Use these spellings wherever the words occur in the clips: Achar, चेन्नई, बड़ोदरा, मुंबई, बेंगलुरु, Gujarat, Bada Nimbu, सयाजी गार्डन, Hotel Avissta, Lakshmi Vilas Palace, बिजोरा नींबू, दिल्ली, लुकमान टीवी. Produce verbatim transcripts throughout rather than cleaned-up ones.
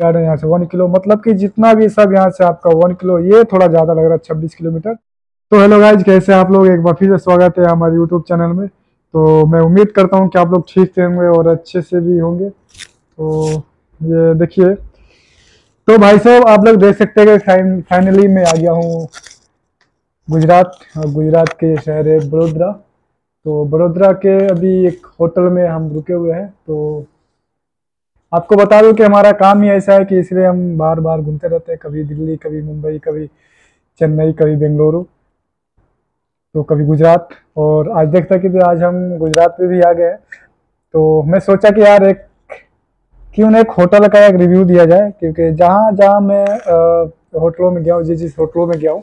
Garden यहाँ से one kilo, मतलब कि जितना भी सब यहाँ से आपका वन किलो, ये थोड़ा ज़्यादा लग रहा है छब्बीस किलोमीटर। तो हेलो गाइज, कैसे आप लोग, एक बार फिर से स्वागत है हमारे यूट्यूब चैनल में। तो मैं उम्मीद करता हूँ कि आप लोग ठीक से होंगे और अच्छे से भी होंगे। तो ये देखिए, तो भाई साहब आप लोग देख सकते हैं कि फाइनली मैं आ गया हूँ गुजरात, गुजरात के शहर है बड़ोदरा। तो बड़ोदरा के अभी एक होटल में हम रुके हुए हैं। तो आपको बता दूं कि हमारा काम ही ऐसा है कि इसलिए हम बार बार घूमते रहते हैं, कभी दिल्ली, कभी मुंबई, कभी चेन्नई, कभी बेंगलुरु, तो कभी गुजरात। और आज देखता कि आज हम गुजरात में भी आ गए। तो मैं सोचा कि यार एक क्यों ना एक होटल का एक रिव्यू दिया जाए, क्योंकि जहाँ जहाँ मैं होटलों में गया हूँ, जिस जिस होटलों में गया हूँ,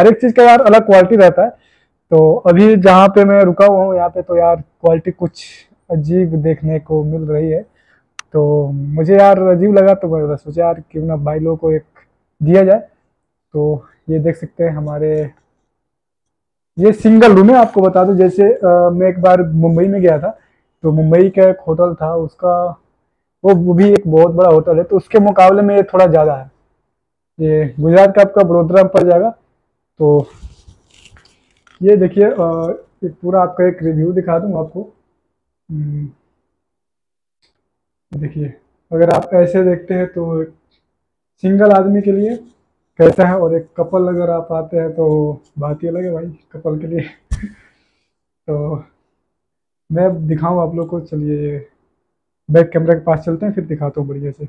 हर एक चीज़ का यार अलग क्वालिटी रहता है। तो अभी जहाँ पे मैं रुका हुआ हूँ यहाँ पे, तो यार क्वालिटी कुछ अजीब देखने को मिल रही है। तो मुझे यार अजीब लगा, तो मैं सोचा यार क्यों ना भाई लोगों को एक दिया जाए। तो ये देख सकते हैं हमारे, ये सिंगल रूम है। आपको बता दूं, जैसे आ, मैं एक बार मुंबई में गया था, तो मुंबई का एक होटल था, उसका वो भी एक बहुत बड़ा होटल है, तो उसके मुकाबले में ये थोड़ा ज़्यादा है। ये गुजरात का आपका बड़ोदरा में पड़ जाएगा। तो ये देखिए, पूरा आपका एक रिव्यू दिखा दूँ आपको। देखिए, अगर आप ऐसे देखते हैं तो सिंगल आदमी के लिए कैसा है, और एक कपल अगर आप आते हैं तो बात ही अलग है भाई कपल के लिए। तो मैं दिखाऊं आप लोग को, चलिए बैक कैमरा के पास चलते हैं, फिर दिखाता हूँ बढ़िया से।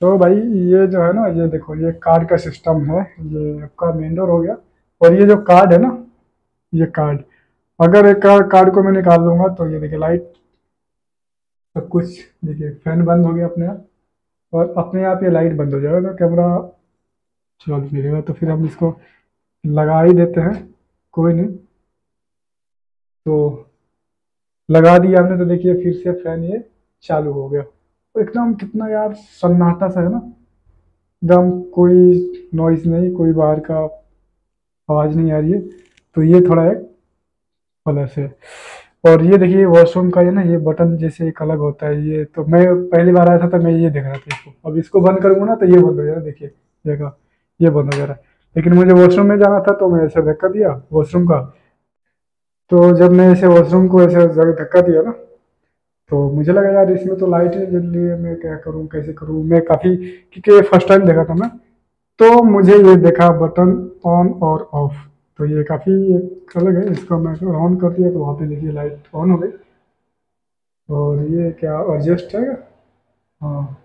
तो भाई ये जो है ना, ये देखो, ये कार्ड का सिस्टम है, ये आपका मेन डोर हो गया। और ये जो कार्ड है ना, ये कार्ड, अगर एक कार्ड को मैं निकाल दूंगा तो ये देखिए लाइट सब कुछ, देखिए फैन बंद हो गया अपने आप, और अपने आप ये लाइट बंद हो जाएगा, कैमरा चल नहीं रहेगा। तो फिर हम इसको लगा ही देते हैं, कोई नहीं। तो लगा दिया हमने, तो देखिए फिर से फैन ये चालू हो गया। एकदम कितना यार सन्नाटा सा है ना, एकदम कोई नॉइज़ नहीं, कोई बाहर का आवाज़ नहीं आ रही है। तो ये थोड़ा एक प्लस है। और ये देखिए वॉशरूम का, ये ना ये बटन जैसे एक अलग होता है, ये तो मैं पहली बार आया था तो मैं ये देख रहा था इसको। अब इसको बंद करूँगा ना तो ये बंद हो जाएगा, देखिए देखा ये बंद हो जा रहा है। लेकिन मुझे वॉशरूम में जाना था तो मैं ऐसे धक्का दिया वॉशरूम का। तो जब मैं ऐसे वॉशरूम को ऐसे धक्का दिया ना, तो मुझे लगा यार इसमें तो लाइट है, जल्दी मैं क्या करूँ, कैसे करूँ, मैं काफ़ी, क्योंकि फर्स्ट टाइम देखा था मैं, तो मुझे ये देखा बटन ऑन और ऑफ, तो ये काफ़ी अलग है। इसको मैं ऑन कर दिया तो वहाँ पे देखिए लाइट ऑन हो गई। और ये क्या एडजस्ट है, हाँ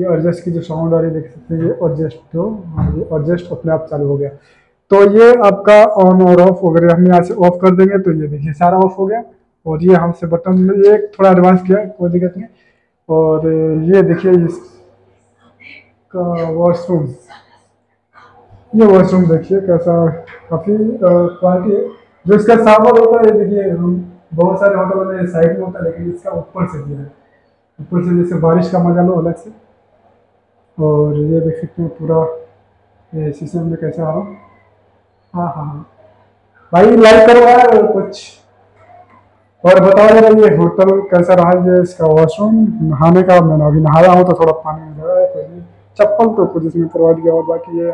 ये एडजस्ट की जो साउंड आ रही देख सकते हैं, ये एडजस्ट हो, ये एडजस्ट अपने आप चालू हो गया। तो ये आपका ऑन और ऑफ वगैरह, हम यहाँ से ऑफ कर देंगे तो ये देखिए सारा ऑफ हो गया। और ये हमसे बटन में ये थोड़ा एडवांस किया, कोई दिक्कत नहीं। और ये देखिए इसका वॉशरूम, ये वॉशरूम देखिए कैसा, काफ़ी क्वालिटी है। जो इसका सावर होता है, देखिए हम बहुत सारे होटलों में साइड में होता है, लेकिन इसका ऊपर से दिया है, ऊपर से जैसे बारिश का मजा लो अलग से। और ये देख सकते हैं पूरा शीशे में कैसा आ रहा हूँ। हाँ हाँ हाँ भाई लाइक करो यार कुछ, और बताओ जरा ये होटल कैसा रहा, ये इसका वॉशरूम। नहाने का, मैं अभी नहाया हूँ तो थोड़ा पानी में लगा है, कोई नहीं, चप्पल तो कुछ इसमें करवा दिया। और बाकी ये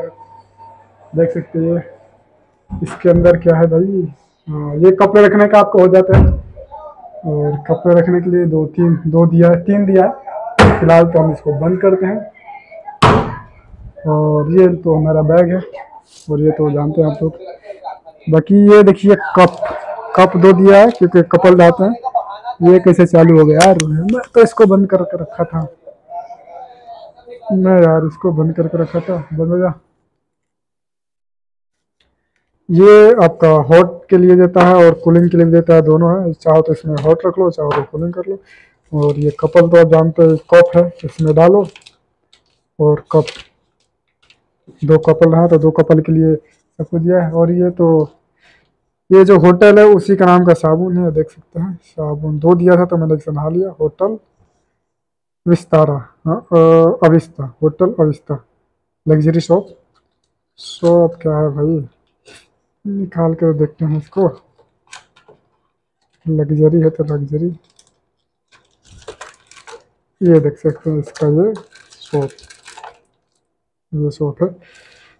देख सकते हैं इसके अंदर क्या है भाई, आ, ये कपड़े रखने का आपको हो जाता है। और कपड़े रखने के लिए दो तीन दो दिया तीन दिया फिलहाल, तो हम इसको बंद करते हैं। और ये तो हमारा बैग है, और ये तो जानते हैं आप लोग। बाकी ये देखिए कप कप दो दिया है, क्योंकि कपल लाते हैं। ये कैसे चालू हो गया यार, मैं तो इसको बंद करके कर रखा था, मैं यार इसको बंद करके कर रखा था, बंद हो गया। ये आपका हॉट के लिए देता है और कूलिंग के लिए देता है, दोनों है। चाहो तो इसमें हॉट रख लो, चाहो तो कूलिंग कर लो। और ये कपल तो आप जानते हैं, कप है इसमें डालो, और कप दो कपल है तो दो कपल के लिए सब कुछ दिया है। और ये तो ये जो होटल है उसी का नाम का साबुन है, देख सकते हैं साबुन दो दिया था तो मैंने इससे नहा लिया। Hotel Vistara, Avista, hotel Avista luxury shop. Shop क्या है भाई, निकाल कर देखते हैं इसको। लग्जरी है तो लग्जरी, ये देख सकते हैं इसका ये शॉप, ये शॉप है।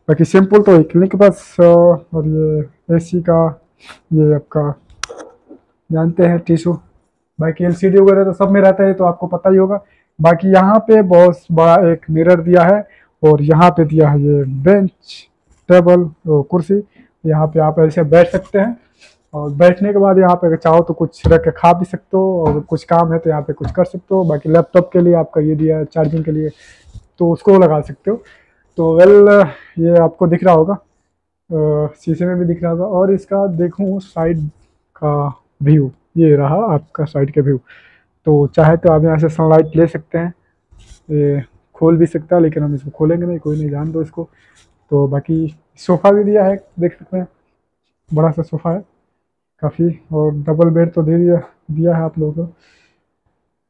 बाकी सिंपल तो एक क्लिनिक बस, और ये एसी का, ये आपका जानते हैं टिशू, बाकी एलसीडी वगैरह तो सब में रहता है तो आपको पता ही होगा। बाकी यहाँ पे बहुत बड़ा एक मिरर दिया है और यहाँ पे दिया है ये बेंच, टेबल और कुर्सी, यहाँ पे आप ऐसे बैठ सकते हैं। और बैठने के बाद यहाँ पे चाहो तो कुछ रख के खा भी सकते हो, और कुछ काम है तो यहाँ पे कुछ कर सकते हो। बाकी लैपटॉप के लिए आपका ये दिया है चार्जिंग के लिए, तो उसको लगा सकते हो। तो वेल ये आपको दिख रहा होगा, शीशे में भी दिख रहा होगा। और इसका देखूँ साइड का व्यू, ये रहा आपका साइड का व्यू। तो चाहे तो आप यहाँ से सनलाइट ले सकते हैं, ये खोल भी सकता है लेकिन हम इसको खोलेंगे नहीं, कोई नहीं, जान दो इसको। तो बाकी सोफ़ा भी दिया है, देख सकते हैं बड़ा सा सोफ़ा है काफ़ी, और डबल बेड तो दे दिया दिया है आप लोगों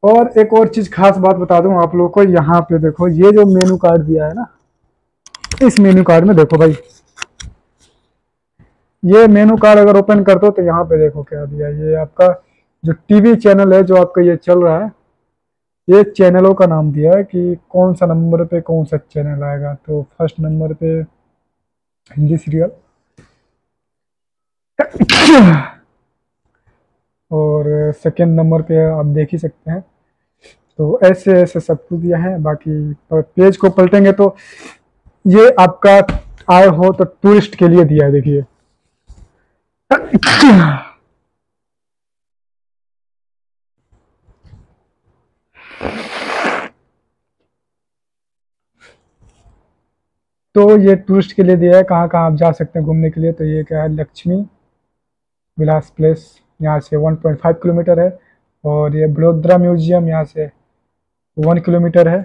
को। और एक और चीज़ खास बात बता दूं आप लोगों को, यहाँ पे देखो ये जो मेनू कार्ड दिया है ना, इस मेनू कार्ड में देखो भाई, ये मेनू कार्ड अगर ओपन कर दो तो यहाँ पे देखो क्या दिया है। ये आपका जो टीवी चैनल है जो आपका ये चल रहा है, ये चैनलों का नाम दिया है कि कौन सा नंबर पे कौन सा चैनल आएगा। तो फर्स्ट नंबर पे हिंदी सीरियल, और सेकेंड नंबर पे आप देख ही सकते हैं। तो ऐसे ऐसे सब कुछ दिया है। बाकी पेज को पलटेंगे तो ये आपका आए हो तो टूरिस्ट के लिए दिया है, देखिए तो ये टूरिस्ट के लिए दिया है, कहाँ कहाँ आप जा सकते हैं घूमने के लिए। तो ये क्या है, लक्ष्मी विलास प्लेस, यहाँ से वन पॉइंट फाइव किलोमीटर है। और ये बड़ोदरा म्यूजियम यहाँ से वन किलोमीटर है।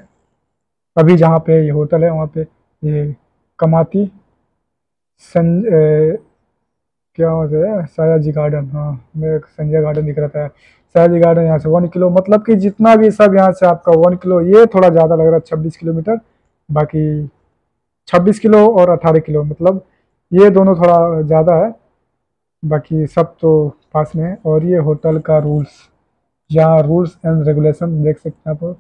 अभी जहाँ पे ये होटल है वहाँ पे ये कमाती सं ए, क्या होता है, सयाजी गार्डन, हाँ मेरे संजय गार्डन दिख रहा था, सयाजी गार्डन यहाँ से वन किलो, मतलब कि जितना भी सब यहाँ से आपका वन किलो, ये थोड़ा ज़्यादा लग रहा है छब्बीस किलोमीटर, बाकी छब्बीस किलो और अट्ठारह किलो, मतलब ये दोनों थोड़ा ज़्यादा है, बाकी सब तो पास में है। और ये होटल का रूल्स, यहाँ रूल्स एंड रेगुलेशन देख सकते हैं आप,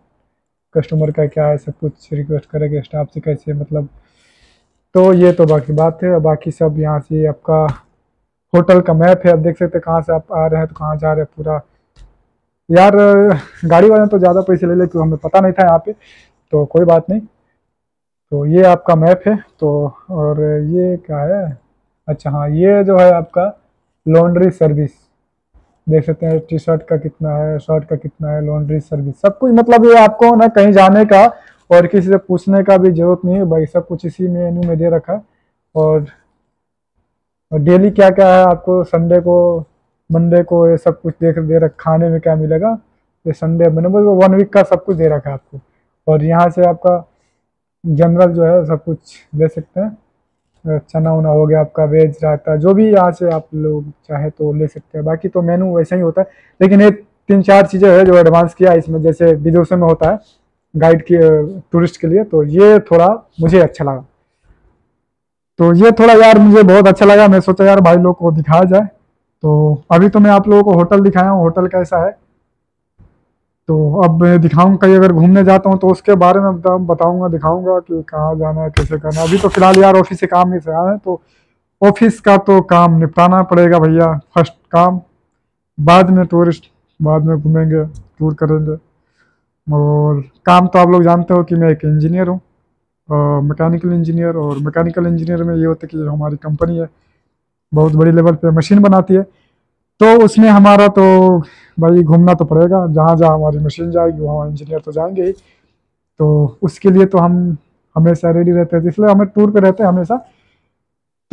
कस्टमर का क्या है, सब कुछ रिक्वेस्ट करेंगे स्टाफ से कैसे, मतलब तो ये तो बाकी बात है। बाकी सब यहाँ से आपका होटल का मैप है, आप देख सकते हैं कहाँ से आप आ रहे हैं तो कहाँ जा रहे हैं पूरा। यार गाड़ी वाले तो ज़्यादा पैसे ले ले क्यों, हमें पता नहीं था यहाँ पे, तो कोई बात नहीं। तो ये आपका मैप है। तो और ये क्या है, अच्छा हाँ, ये जो है आपका लॉन्ड्री सर्विस, देख सकते हैं टी शर्ट का कितना है, शर्ट का कितना है, लॉन्ड्री सर्विस सब कुछ, मतलब ये आपको ना कहीं जाने का और किसी से पूछने का भी जरूरत नहीं है भाई, सब कुछ इसी मेन्यू में दे रखा है। और, और डेली क्या क्या है आपको, संडे को, मंडे को, ये सब कुछ देख दे रख, खाने में क्या मिलेगा, ये संडे मतलब वन वीक का सब कुछ दे रखा है आपको। और यहाँ से आपका जनरल जो है सब कुछ ले सकते हैं, चना उना हो गया आपका, वेज रायता, जो भी यहाँ से आप लोग चाहे तो ले सकते हैं। बाकी तो मेनू वैसा ही होता है, लेकिन ये तीन चार चीज़ें है जो एडवांस किया इसमें, जैसे विदेशों में होता है गाइड के टूरिस्ट के लिए, तो ये थोड़ा मुझे अच्छा लगा। तो ये थोड़ा यार मुझे बहुत अच्छा लगा, मैं सोचा यार भाई लोग को दिखाया जाए। तो अभी तो मैं आप लोगों को होटल दिखाया हूँ, होटल कैसा है, तो अब दिखाऊंगा कहीं अगर घूमने जाता हूँ तो उसके बारे में बताऊंगा, दिखाऊंगा कि कहाँ जाना है, कैसे करना है। अभी तो फिलहाल यार ऑफिस से काम नहीं से आए हैं, तो ऑफिस का तो काम निपटाना पड़ेगा भैया, फर्स्ट काम, बाद में टूरिस्ट, बाद में घूमेंगे, टूर करेंगे। और काम तो आप लोग जानते हो कि मैं एक इंजीनियर हूँ, मैकेनिकल इंजीनियर, और मैकेनिकल इंजीनियर में ये होता है कि हमारी कंपनी है बहुत बड़ी लेवल पर मशीन बनाती है, तो उसमें हमारा तो भाई घूमना तो पड़ेगा, जहाँ जहाँ हमारी मशीन जाएगी वहाँ इंजीनियर तो जाएंगे ही। तो उसके लिए तो हम हमेशा रेडी रहते हैं, इसलिए हमें टूर पे रहते हैं हमेशा।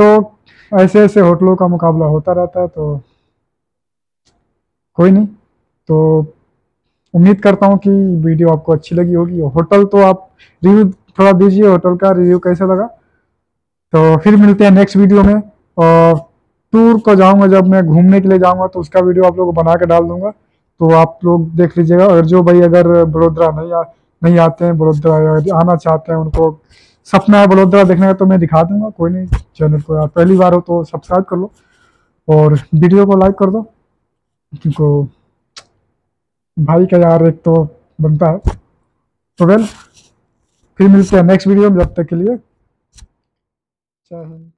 तो ऐसे ऐसे होटलों का मुकाबला होता रहता है, तो कोई नहीं। तो उम्मीद करता हूँ कि वीडियो आपको अच्छी लगी होगी। होटल तो आप रिव्यू थोड़ा दीजिए, होटल का रिव्यू कैसा लगा। तो फिर मिलते हैं नेक्स्ट वीडियो में, और टूर को जाऊंगा जब मैं घूमने के लिए जाऊंगा तो उसका वीडियो आप लोगों को बना के डाल दूंगा, तो आप लोग देख लीजिएगा। और जो भाई अगर बड़ोदरा नहीं आ, नहीं आते हैं, बड़ोदरा आना चाहते हैं, उनको सपना है बड़ोदरा देखने का, तो मैं दिखा दूंगा, कोई नहीं। चैनल को यार पहली बार हो तो सब्सक्राइब कर लो और वीडियो को लाइक कर दो, क्योंकि भाई का यार एक तो बनता है। तो वेल, फिर मिलते हैं नेक्स्ट वीडियो में, जब तक के लिए जय हिंद।